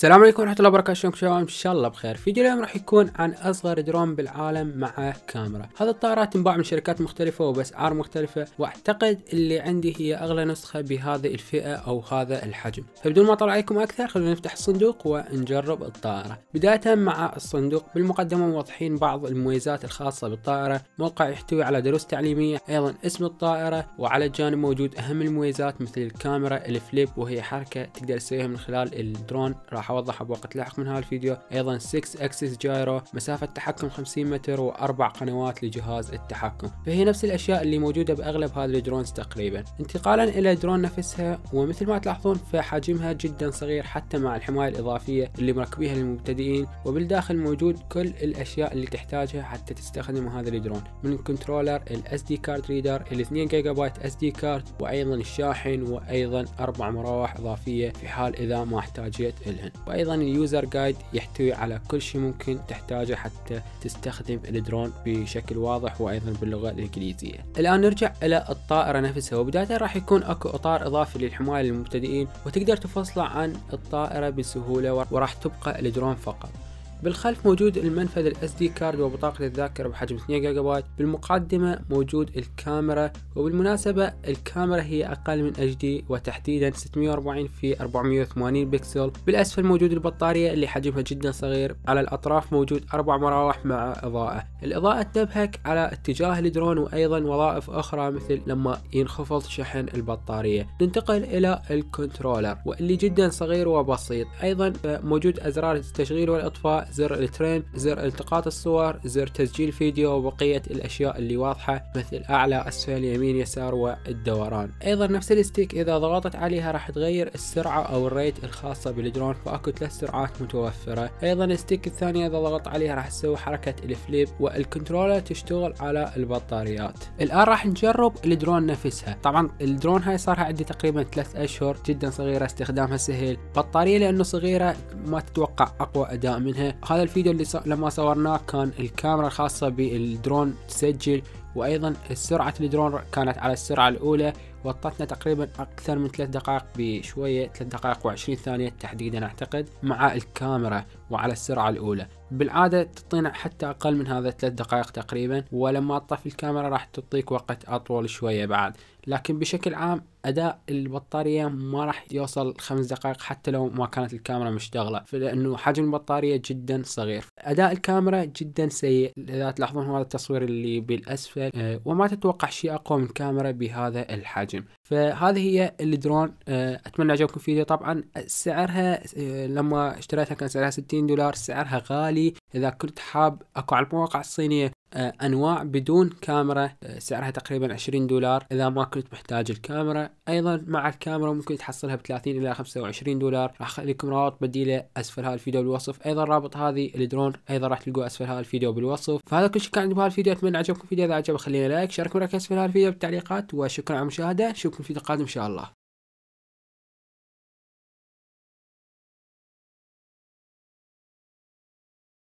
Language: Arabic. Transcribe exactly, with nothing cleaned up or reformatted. السلام عليكم ورحمة الله وبركاته. شلونكم شباب؟ ان شاء الله بخير. فيديو اليوم راح يكون عن اصغر درون بالعالم مع كاميرا. هذا الطائرات تنباع من شركات مختلفة وباسعار مختلفة، واعتقد اللي عندي هي اغلى نسخة بهذه الفئة او هذا الحجم. فبدون ما اطلع عليكم اكثر خلونا نفتح الصندوق ونجرب الطائرة. بداية مع الصندوق، بالمقدمة موضحين بعض المميزات الخاصة بالطائرة. موقع يحتوي على دروس تعليمية، ايضا اسم الطائرة، وعلى الجانب موجود اهم المميزات مثل الكاميرا الفليب وهي حركة تقدر تسويها من خلال الدرون، راح اوضحها بوقت لاحق من هذا الفيديو. ايضا ستة اكسس جايرو، مسافة تحكم خمسين متر، واربع قنوات لجهاز التحكم. فهي نفس الاشياء اللي موجودة باغلب هذه الدرونز تقريبا. انتقالا الى درون نفسها، ومثل ما تلاحظون فحجمها جدا صغير حتى مع الحماية الاضافية اللي مركبيها للمبتدئين، وبالداخل موجود كل الاشياء اللي تحتاجها حتى تستخدم هذا الدرون، من كنترولر، الاس دي كارد ريدر، الاثنين جيجا بايت اس دي كارد، وايضا الشاحن، وايضا اربع مراوح اضافية في حال اذا ما احتاجت لهن. وايضا اليوزر جايد يحتوي على كل شيء ممكن تحتاجه حتى تستخدم الدرون بشكل واضح، وايضا باللغه الانجليزيه. الان نرجع الى الطائره نفسها، وبدايه راح يكون اكو اطار اضافي للحمايه للمبتدئين، وتقدر تفصله عن الطائره بسهوله وراح تبقى الدرون فقط. بالخلف موجود المنفذ الاس دي كارد وبطاقة الذاكرة بحجم اثنين جيجا بايت. بالمقدمة موجود الكاميرا، وبالمناسبة الكاميرا هي اقل من اتش دي، وتحديدا ستمية واربعين في اربعمية وثمانين بكسل. بالاسفل موجود البطارية اللي حجمها جدا صغير. على الاطراف موجود اربع مراوح مع اضاءة، الاضاءة تنبهك على اتجاه الدرون، وايضا وظائف اخرى مثل لما ينخفض شحن البطارية. ننتقل الى الكنترولر واللي جدا صغير وبسيط، ايضا موجود ازرار التشغيل والاطفاء، زر التريم، زر التقاط الصور، زر تسجيل فيديو، وبقية الاشياء اللي واضحة مثل اعلى اسفل يمين يسار والدوران. ايضا نفس الستيك اذا ضغطت عليها راح تغير السرعة او الريت الخاصة بالدرون، فاكو ثلاث سرعات متوفرة. ايضا الستيك الثانية اذا ضغطت عليها راح تسوي حركة الفليب، والكنترولر تشتغل على البطاريات. الان راح نجرب الدرون نفسها. طبعا الدرون هاي صارها عندي تقريبا ثلاث اشهر، جدا صغيرة، استخدامها سهل، بطارية لانه صغيرة ما تتوقع اقوى اداء منها. هذا الفيديو اللي لما صورناه كان الكاميرا الخاصة بالدرون تسجل، وايضا سرعة الدرون كانت على السرعة الاولى، وطتنا تقريبا اكثر من ثلاث دقائق بشوية، ثلاث دقائق وعشرين ثانية تحديدا اعتقد، مع الكاميرا وعلى السرعة الاولى. بالعادة تعطينا حتى اقل من هذا، ثلاث دقائق تقريبا، ولما تطفي الكاميرا راح تعطيك وقت اطول شوية بعد. لكن بشكل عام اداء البطارية ما راح يوصل خمس دقائق حتى لو ما كانت الكاميرا مشتغلة، لانه حجم البطارية جدا صغير. اداء الكاميرا جدا سيء، اذا تلاحظون هذا التصوير اللي بالاسفل، أه وما تتوقع شيء اقوى من كاميرا بهذا الحجم. فهذه هي الدرون، أه اتمنى عجبكم الفيديو. طبعا سعرها أه لما اشتريتها كان سعرها ستين دولار، سعرها غالي. اذا كنت حاب اكو على المواقع الصينية انواع بدون كاميرا سعرها تقريبا عشرين دولار اذا ما كنت محتاج الكاميرا. ايضا مع الكاميرا ممكن تحصلها ب ثلاثين الى خمسة وعشرين دولار. راح اخلي لكم رابط بديله اسفل هذا الفيديو بالوصف، ايضا رابط هذه الدرون ايضا راح تلقوه اسفل هذا الفيديو بالوصف. فهذا كل شيء كان عندي بهذا الفيديو، اتمنى عجبكم الفيديو. اذا عجبكم خلينا لايك، شاركوا رأيك اسفل هذا الفيديو بالتعليقات، وشكرا على المشاهده. نشوفكم في الفيديو القادم ان شاء الله.